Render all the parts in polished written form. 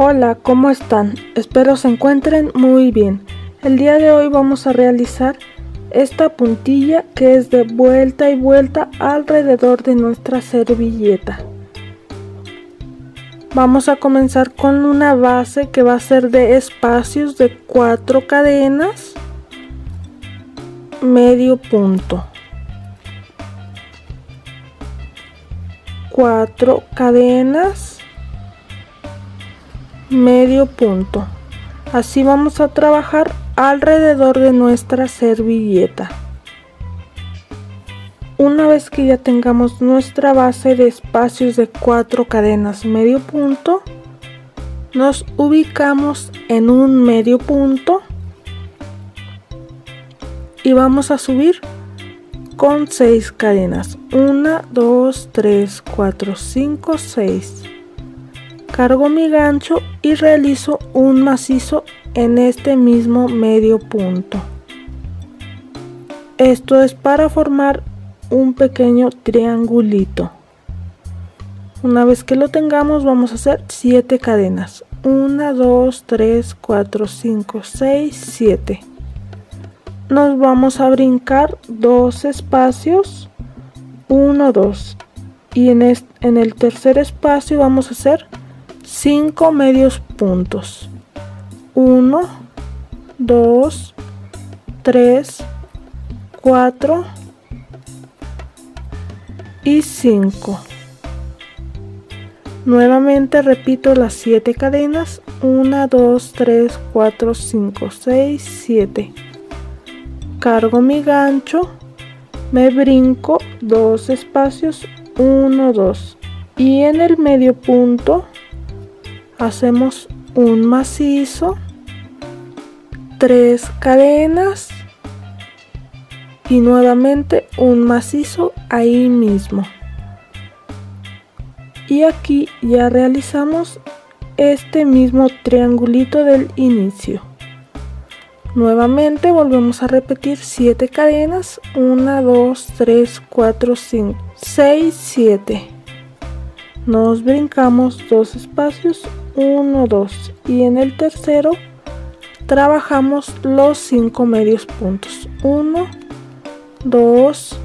Hola, ¿cómo están? Espero se encuentren muy bien. El día de hoy vamos a realizar esta puntilla que es de vuelta y vuelta alrededor de nuestra servilleta. Vamos a comenzar con una base que va a ser de espacios de 4 cadenas, medio punto, 4 cadenas, medio punto. Así vamos a trabajar alrededor de nuestra servilleta. Una vez que ya tengamos nuestra base de espacios de 4 cadenas medio punto, nos ubicamos en un medio punto y vamos a subir con 6 cadenas. 1, 2, 3, 4, 5, 6. Cargo mi gancho y realizo un macizo en este mismo medio punto. Esto es para formar un pequeño triangulito. Una vez que lo tengamos, vamos a hacer 7 cadenas. 1, 2, 3, 4, 5, 6, 7. Nos vamos a brincar 2 espacios. 1, 2. Y en el tercer espacio vamos a hacer 5 medios puntos. 1, 2, 3, 4 y 5. Nuevamente repito las 7 cadenas. 1, 2, 3, 4, 5, 6, 7. Cargo mi gancho, me brinco 2 espacios. 1, 2. Y en el medio punto hacemos un macizo, 3 cadenas y nuevamente un macizo ahí mismo. Y aquí ya realizamos este mismo triangulito del inicio. Nuevamente volvemos a repetir 7 cadenas, 1, 2, 3, 4, 5, 6, 7. Nos brincamos 2 espacios, 1, 2, y en el tercero trabajamos los 5 medios puntos. 1, 2,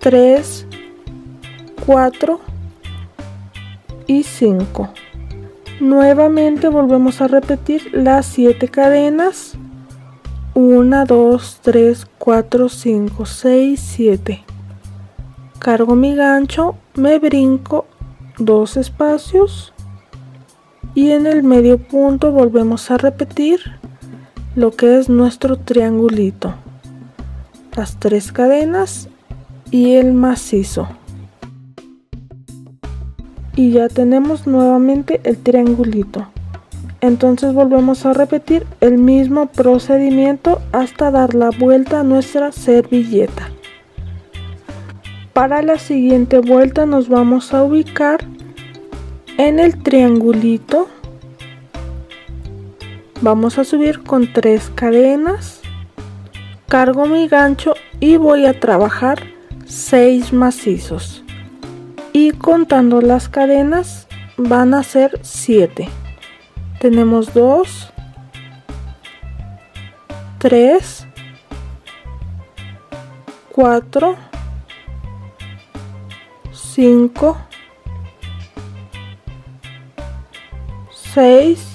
3, 4 y 5. Nuevamente volvemos a repetir las 7 cadenas. 1, 2, 3, 4, 5, 6, 7. Cargo mi gancho, me brinco 2 espacios y en el medio punto volvemos a repetir lo que es nuestro triangulito, las 3 cadenas y el macizo. Y ya tenemos nuevamente el triangulito. Entonces volvemos a repetir el mismo procedimiento hasta dar la vuelta a nuestra servilleta. Para la siguiente vuelta nos vamos a ubicar en el triangulito. Vamos a subir con 3 cadenas. Cargo mi gancho y voy a trabajar 6 macizos. Y contando las cadenas van a ser 7. Tenemos 2, 3, 4, 5, 6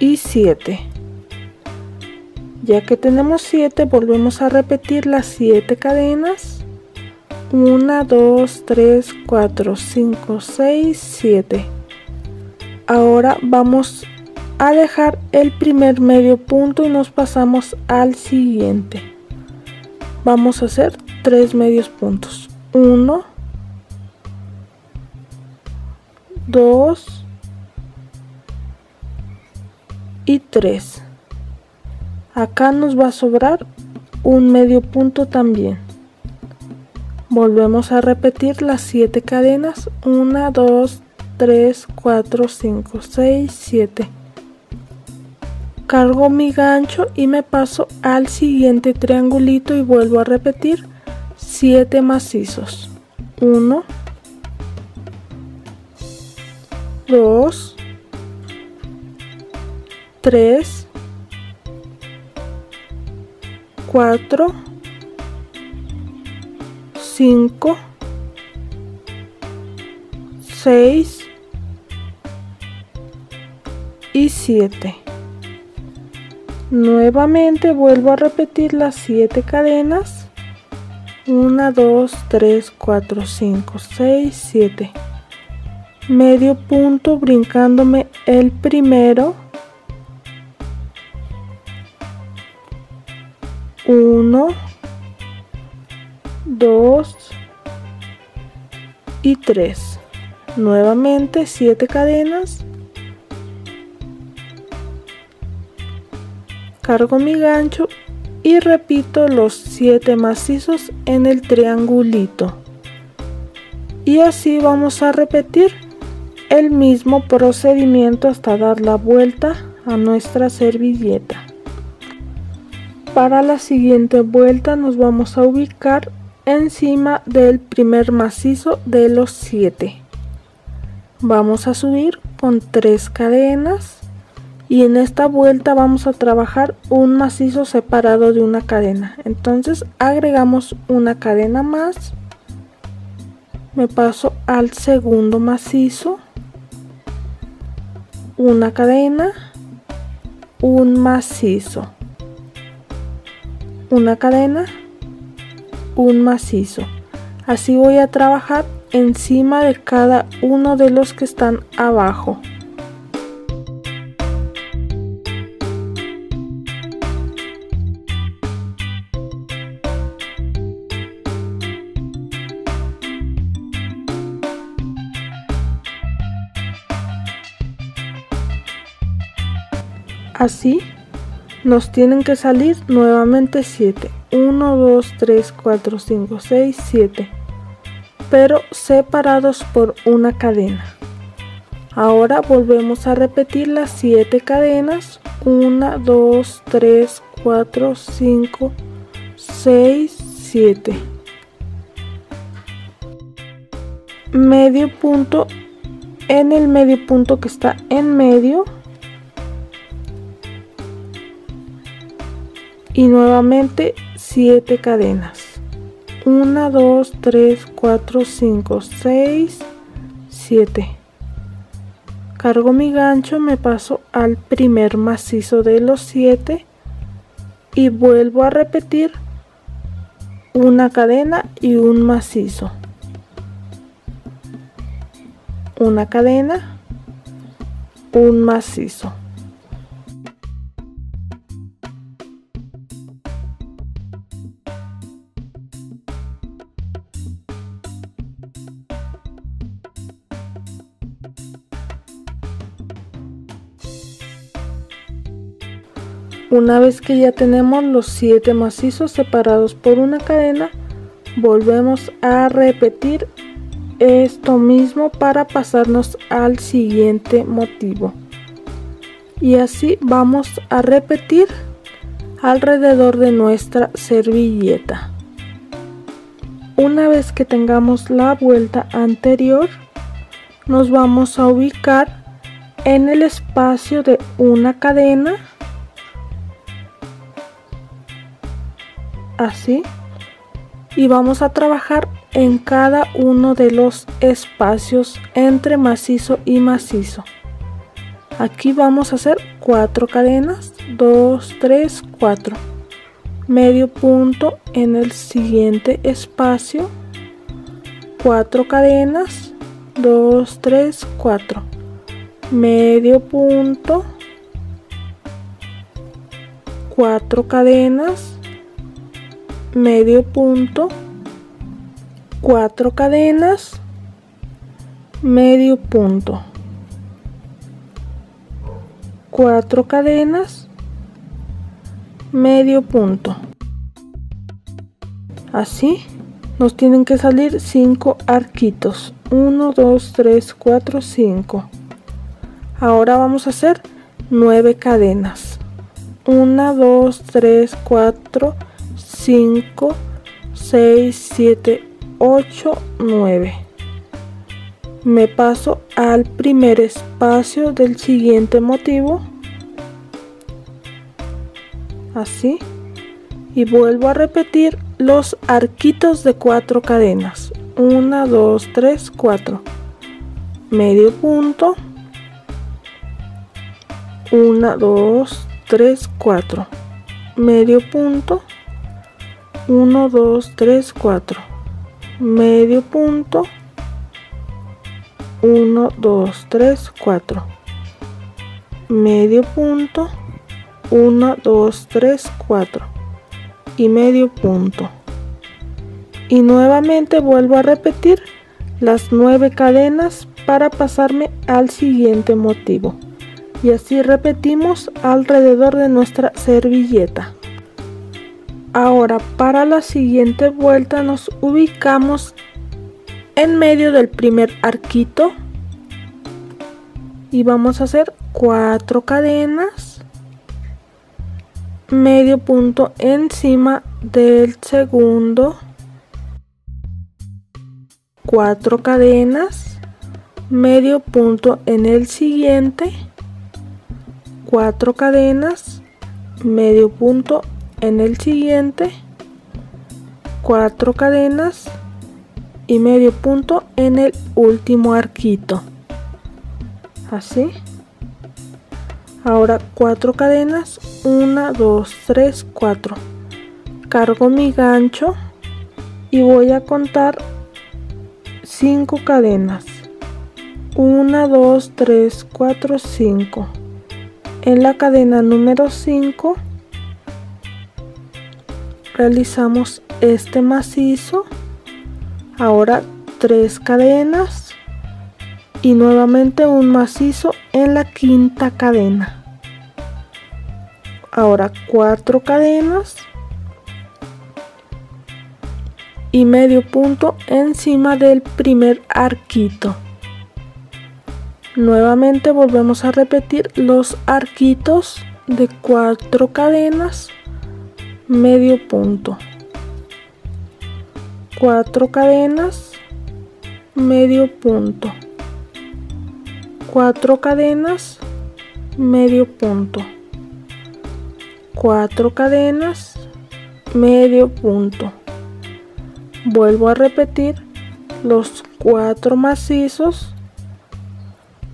y 7. Ya que tenemos 7, volvemos a repetir las 7 cadenas. 1, 2, 3, 4, 5, 6, 7. Ahora vamos a dejar el primer medio punto y nos pasamos al siguiente. Vamos a hacer 3 medios puntos. 1, 2 y 3. Acá nos va a sobrar un medio punto también. Volvemos a repetir las 7 cadenas. 1, 2, 3, 4, 5, 6, 7. Cargo mi gancho y me paso al siguiente triangulito y vuelvo a repetir 7 macizos. 1, 2, 3, 4, 5, 6 y 7. Nuevamente vuelvo a repetir las 7 cadenas. 1, 2, 3, 4, 5, 6, 7. Medio punto brincándome el primero. 1, 2 y 3. Nuevamente 7 cadenas. Cargo mi gancho y repito los 7 macizos en el triangulito. Y así vamos a repetir el mismo procedimiento hasta dar la vuelta a nuestra servilleta. Para la siguiente vuelta nos vamos a ubicar encima del primer macizo de los 7. Vamos a subir con 3 cadenas. Y en esta vuelta vamos a trabajar un macizo separado de una cadena. Entonces agregamos una cadena más. Me paso al segundo macizo. Una cadena. Un macizo. Una cadena. Un macizo. Así voy a trabajar encima de cada uno de los que están abajo. Así nos tienen que salir nuevamente 7, 1, 2, 3, 4, 5, 6, 7, pero separados por una cadena. Ahora volvemos a repetir las 7 cadenas, 1, 2, 3, 4, 5, 6, 7. Medio punto, en el medio punto que está en medio. Y nuevamente 7 cadenas. 1, 2, 3, 4, 5, 6, 7. Cargo mi gancho, me paso al primer macizo de los 7 y vuelvo a repetir una cadena y un macizo. Una cadena, un macizo. Una vez que ya tenemos los 7 macizos separados por una cadena, volvemos a repetir esto mismo para pasarnos al siguiente motivo. Y así vamos a repetir alrededor de nuestra servilleta. Una vez que tengamos la vuelta anterior, nos vamos a ubicar en el espacio de una cadena. Así, y vamos a trabajar en cada uno de los espacios entre macizo y macizo. Aquí vamos a hacer 4 cadenas, 2, 3, 4. Medio punto en el siguiente espacio, 4 cadenas, 2, 3, 4. Medio punto, 4 cadenas. Medio punto, 4 cadenas, medio punto, 4 cadenas, medio punto. Así nos tienen que salir 5 arquitos. 1, 2, 3, 4, 5. Ahora vamos a hacer 9 cadenas. 1, 2, 3, 4, 5, 6, 7, 8, 9. me paso al primer espacio del siguiente motivo, así, y vuelvo a repetir los arquitos de 4 cadenas, 1, 2, 3, 4, medio punto, 1, 2, 3, 4, medio punto, 1, 2, 3, 4, medio punto, 1, 2, 3, 4, medio punto, 1, 2, 3, 4 y medio punto. Y nuevamente vuelvo a repetir las 9 cadenas para pasarme al siguiente motivo. Y así repetimos alrededor de nuestra servilleta. Ahora para la siguiente vuelta nos ubicamos en medio del primer arquito y vamos a hacer 4 cadenas, medio punto encima del segundo, 4 cadenas, medio punto en el siguiente, 4 cadenas, medio punto en el siguiente, 4 cadenas y medio punto en el último arquito, así. Ahora 4 cadenas, 1, 2, 3, 4, cargo mi gancho y voy a contar 5 cadenas, 1, 2, 3, 4, 5, en la cadena número 5 realizamos este macizo. Ahora 3 cadenas y nuevamente un macizo en la quinta cadena. Ahora 4 cadenas y medio punto encima del primer arquito. Nuevamente volvemos a repetir los arquitos de 4 cadenas, medio punto, 4 cadenas, medio punto, 4 cadenas, medio punto, 4 cadenas, medio punto. Vuelvo a repetir los 4 macizos,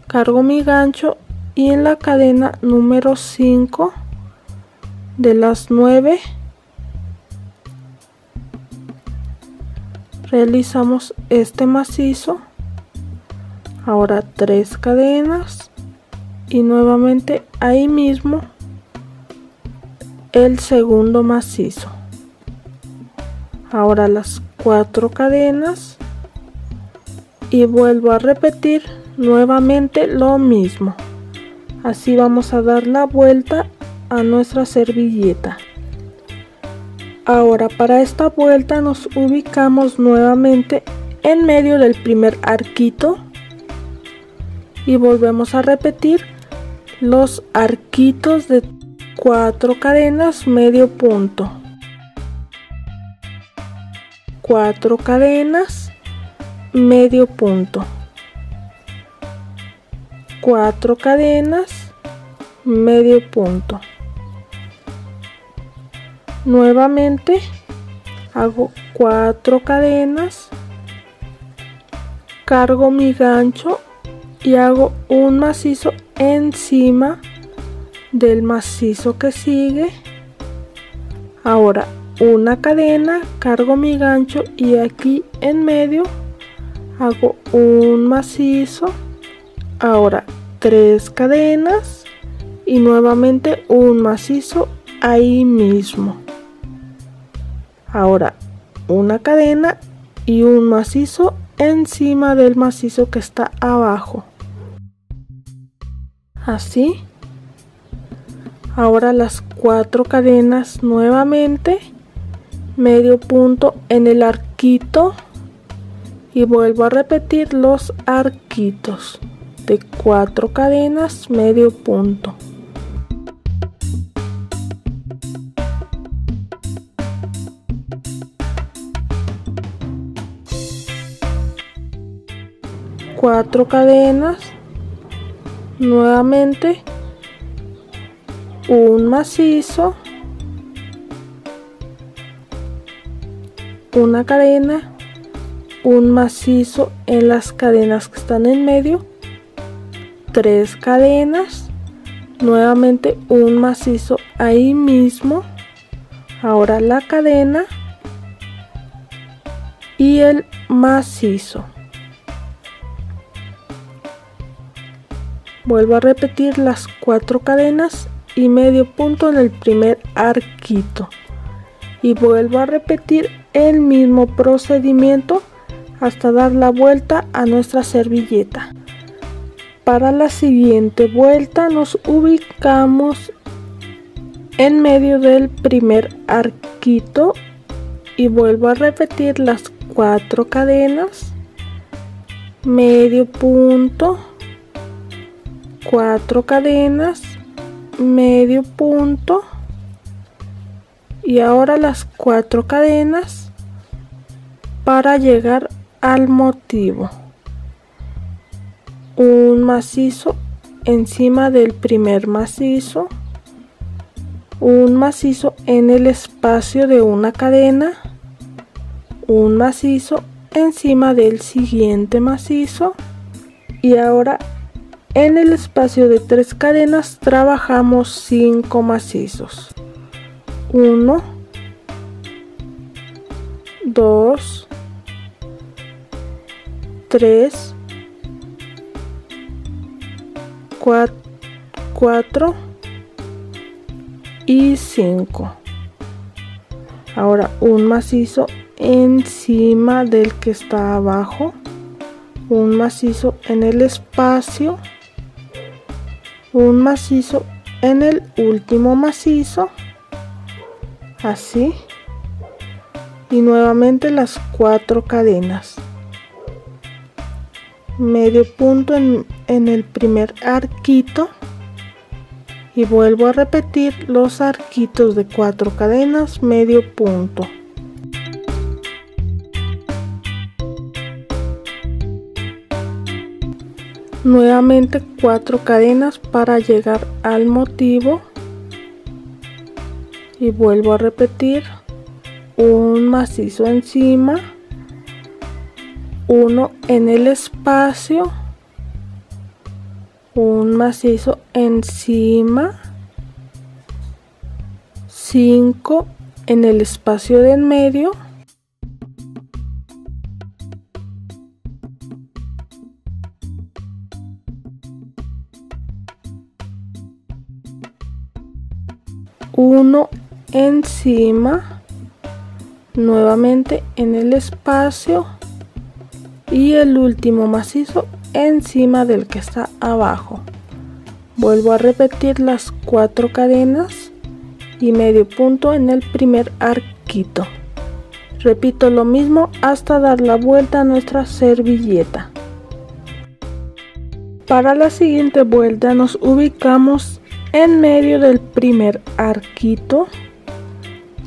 cargo mi gancho y en la cadena número 5 de las 9 realizamos este macizo. Ahora 3 cadenas y nuevamente ahí mismo el segundo macizo. Ahora las 4 cadenas y vuelvo a repetir nuevamente lo mismo. Así vamos a dar la vuelta a nuestra servilleta. Ahora para esta vuelta nos ubicamos nuevamente en medio del primer arquito y volvemos a repetir los arquitos de 4 cadenas, medio punto, 4 cadenas, medio punto, 4 cadenas, medio punto. Nuevamente hago 4 cadenas, cargo mi gancho y hago un macizo encima del macizo que sigue. Ahora una cadena, cargo mi gancho y aquí en medio hago un macizo. Ahora 3 cadenas y nuevamente un macizo ahí mismo. Ahora una cadena y un macizo encima del macizo que está abajo, así. Ahora las 4 cadenas nuevamente, medio punto en el arquito y vuelvo a repetir los arquitos de 4 cadenas, medio punto. 4 cadenas, nuevamente un macizo, una cadena, un macizo en las cadenas que están en medio, 3 cadenas, nuevamente un macizo ahí mismo, ahora la cadena y el macizo. Vuelvo a repetir las 4 cadenas y medio punto en el primer arquito y vuelvo a repetir el mismo procedimiento hasta dar la vuelta a nuestra servilleta. Para la siguiente vuelta nos ubicamos en medio del primer arquito y vuelvo a repetir las 4 cadenas, medio punto, 4 cadenas, medio punto y ahora las 4 cadenas para llegar al motivo. Un macizo encima del primer macizo, un macizo en el espacio de una cadena, un macizo encima del siguiente macizo y ahora en el espacio de 3 cadenas trabajamos 5 macizos. 1, 2, 3, 4 y 5. Ahora un macizo encima del que está abajo, un macizo en el espacio, un macizo en el último macizo, así, y nuevamente las 4 cadenas. Medio punto en el primer arquito y vuelvo a repetir los arquitos de 4 cadenas, medio punto. Nuevamente 4 cadenas para llegar al motivo y vuelvo a repetir un macizo encima, uno en el espacio, un macizo encima, 5 en el espacio de en medio, 1 encima, nuevamente en el espacio y el último macizo encima del que está abajo. Vuelvo a repetir las 4 cadenas y medio punto en el primer arquito. Repito lo mismo hasta dar la vuelta a nuestra servilleta. Para la siguiente vuelta nos ubicamos en medio del primer arquito,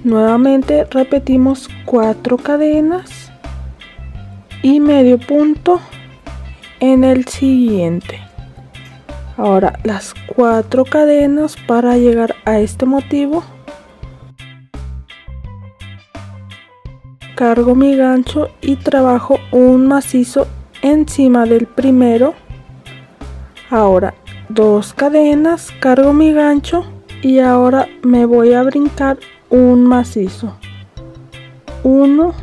nuevamente repetimos 4 cadenas y medio punto en el siguiente. Ahora las 4 cadenas para llegar a este motivo. Cargo mi gancho y trabajo un macizo encima del primero. Ahora 2 cadenas, cargo mi gancho y ahora me voy a brincar un macizo, 1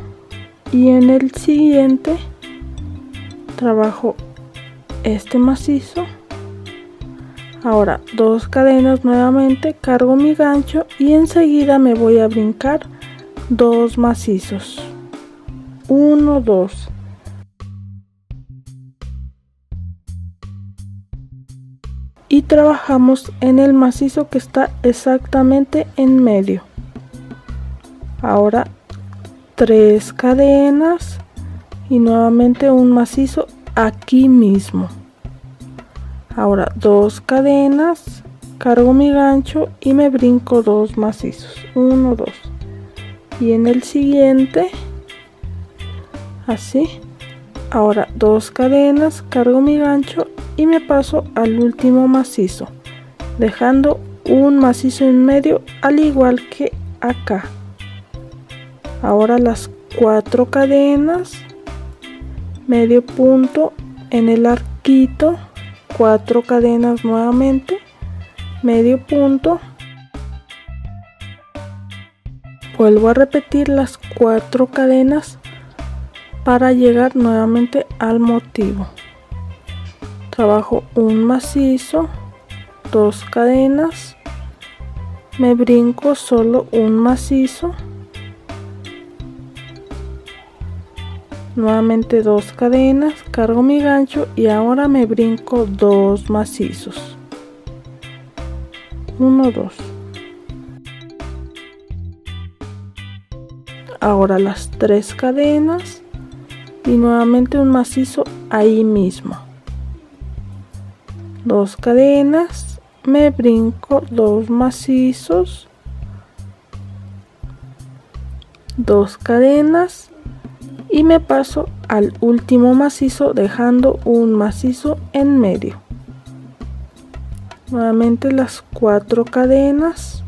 y en el siguiente trabajo este macizo. Ahora 2 cadenas nuevamente, cargo mi gancho y enseguida me voy a brincar 2 macizos, 1, 2. Y trabajamos en el macizo que está exactamente en medio. Ahora 3 cadenas y nuevamente un macizo aquí mismo. Ahora 2 cadenas, cargo mi gancho y me brinco 2 macizos, 1, 2. Y en el siguiente, así, Ahora 2 cadenas, cargo mi gancho y me paso al último macizo, dejando un macizo en medio al igual que acá. Ahora las 4 cadenas, medio punto en el arquito, 4 cadenas nuevamente, medio punto. Vuelvo a repetir las 4 cadenas para llegar nuevamente al motivo. Trabajo un macizo, 2 cadenas, me brinco solo un macizo, nuevamente 2 cadenas, cargo mi gancho y ahora me brinco 2 macizos, 1, 2. Ahora las 3 cadenas y nuevamente un macizo ahí mismo, 2 cadenas, me brinco 2 macizos, 2 cadenas y me paso al último macizo dejando un macizo en medio, nuevamente las 4 cadenas,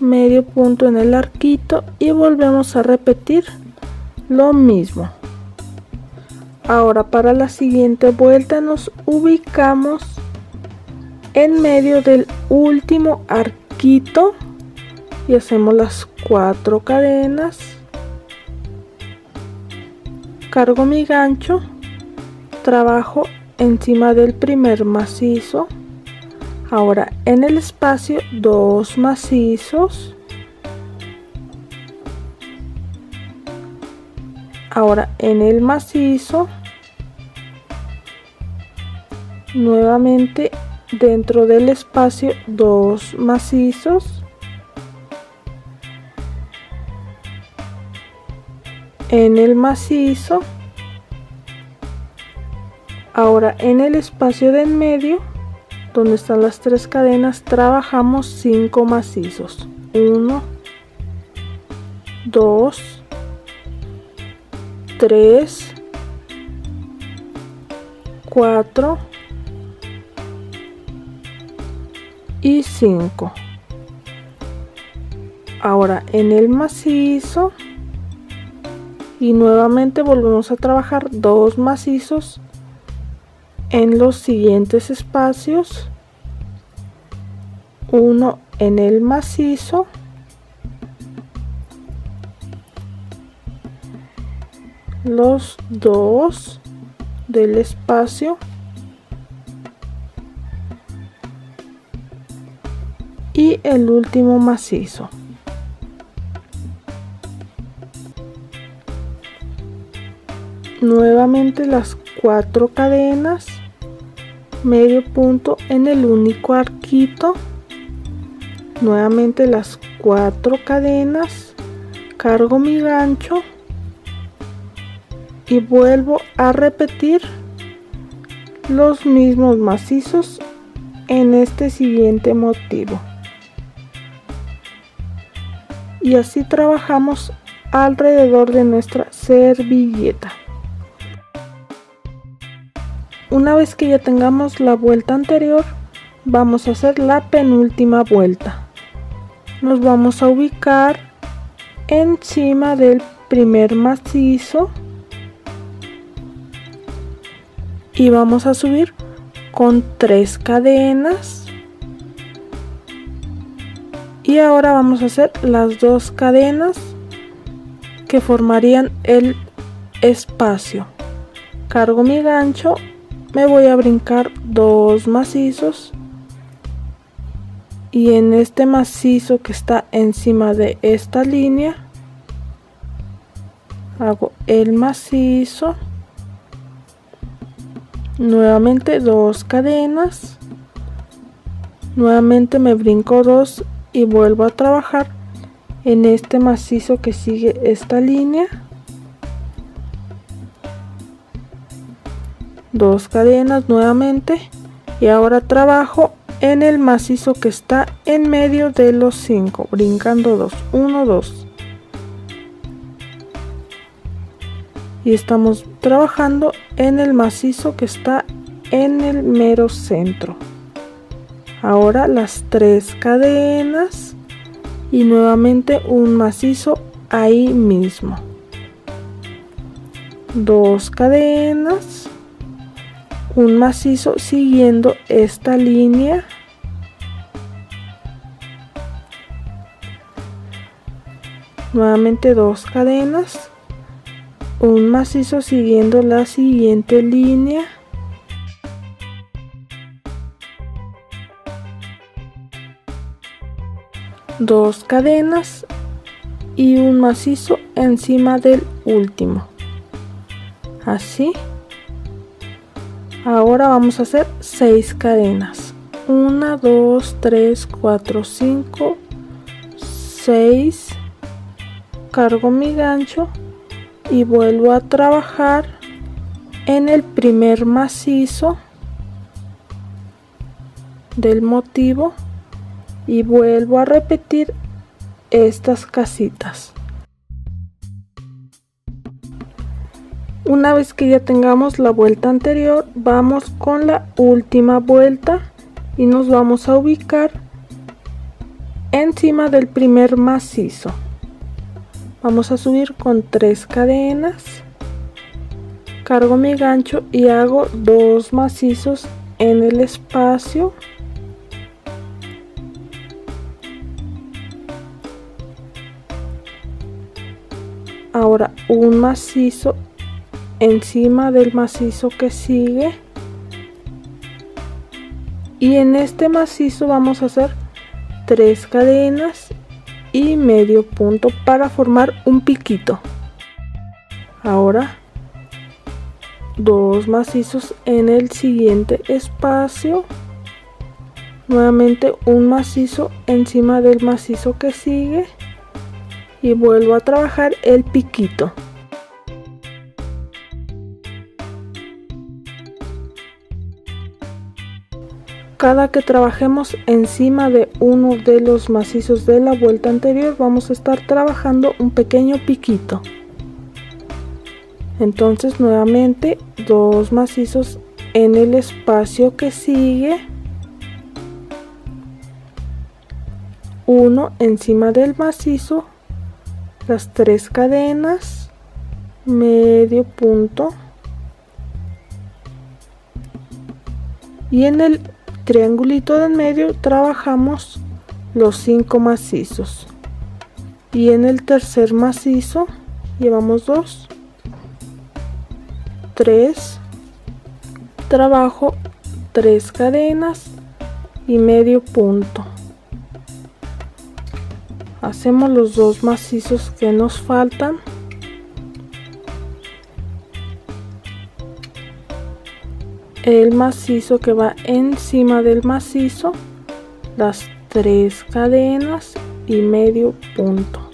medio punto en el arquito y volvemos a repetir lo mismo. Ahora para la siguiente vuelta nos ubicamos en medio del último arquito y hacemos las 4 cadenas, cargo mi gancho, trabajo encima del primer macizo. Ahora en el espacio 2 macizos. Ahora en el macizo, nuevamente dentro del espacio 2 macizos. En el macizo. Ahora en el espacio de en medio, donde están las 3 cadenas, trabajamos 5 macizos, 1, 2, 3, 4 y 5. Ahora en el macizo y nuevamente volvemos a trabajar 2 macizos en los siguientes espacios, 1 en el macizo, 2 del espacio y el último macizo. Nuevamente las 4 cadenas, medio punto en el único arquito, nuevamente las 4 cadenas, cargo mi gancho y vuelvo a repetir los mismos macizos en este siguiente motivo y así trabajamos alrededor de nuestra servilleta. Una vez que ya tengamos la vuelta anterior, vamos a hacer la penúltima vuelta. Nos vamos a ubicar encima del primer macizo y vamos a subir con 3 cadenas. Y ahora vamos a hacer las 2 cadenas que formarían el espacio. Cargo mi gancho, me voy a brincar 2 macizos y en este macizo que está encima de esta línea hago el macizo, nuevamente 2 cadenas, nuevamente me brinco 2 y vuelvo a trabajar en este macizo que sigue esta línea, 2 cadenas nuevamente y ahora trabajo en el macizo que está en medio de los 5, brincando 2, 1, 2. y estamos trabajando en el macizo que está en el mero centro. Ahora las 3 cadenas y nuevamente un macizo ahí mismo, 2 cadenas, un macizo siguiendo esta línea, nuevamente 2 cadenas, un macizo siguiendo la siguiente línea, dos cadenas y un macizo encima del último, así. Ahora vamos a hacer 6 cadenas, 1, 2, 3, 4, 5, 6, cargo mi gancho y vuelvo a trabajar en el primer macizo del motivo y vuelvo a repetir estas casitas. Una vez que ya tengamos la vuelta anterior, vamos con la última vuelta y nos vamos a ubicar encima del primer macizo. Vamos a subir con 3 cadenas, cargo mi gancho y hago 2 macizos en el espacio, ahora un macizo encima del macizo que sigue, y en este macizo vamos a hacer 3 cadenas y medio punto para formar un piquito. Ahora 2 macizos en el siguiente espacio, nuevamente un macizo encima del macizo que sigue y vuelvo a trabajar el piquito. Cada que trabajemos encima de uno de los macizos de la vuelta anterior, vamos a estar trabajando un pequeño piquito. Entonces nuevamente 2 macizos en el espacio que sigue, uno encima del macizo, las 3 cadenas, medio punto, y en el triangulito del medio trabajamos los 5 macizos, y en el tercer macizo llevamos 2, 3, trabajo 3 cadenas y medio punto. Hacemos los 2 macizos que nos faltan. El macizo que va encima del macizo, las 3 cadenas y medio punto.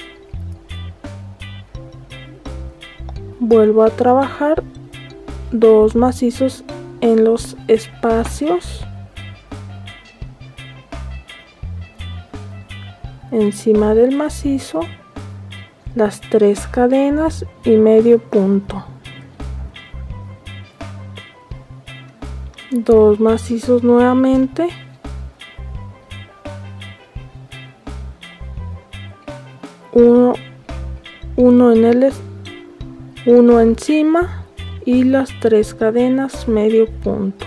Vuelvo a trabajar 2 macizos en los espacios, encima del macizo, las 3 cadenas y medio punto. 2 macizos nuevamente, uno encima y las 3 cadenas, medio punto,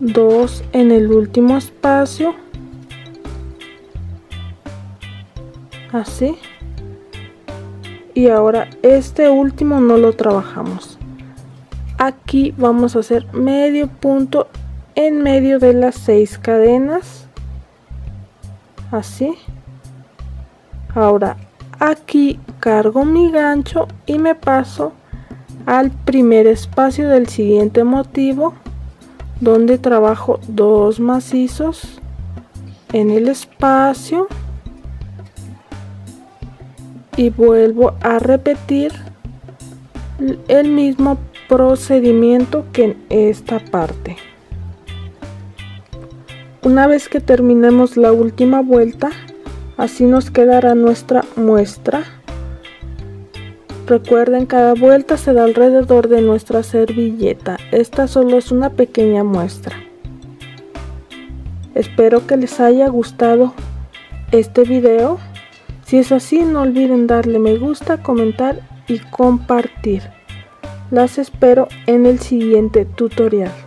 2 en el último espacio, así. Y ahora este último no lo trabajamos. Aquí vamos a hacer medio punto en medio de las 6 cadenas, así. Ahora aquí cargo mi gancho y me paso al primer espacio del siguiente motivo, donde trabajo 2 macizos en el espacio y vuelvo a repetir el mismo procedimiento que en esta parte. Una vez que terminemos la última vuelta, así nos quedará nuestra muestra Recuerden, cada vuelta se da alrededor de nuestra servilleta. Esta solo es una pequeña muestra. Espero que les haya gustado este video. Si es así, no olviden darle me gusta, comentar y compartir. Las espero en el siguiente tutorial.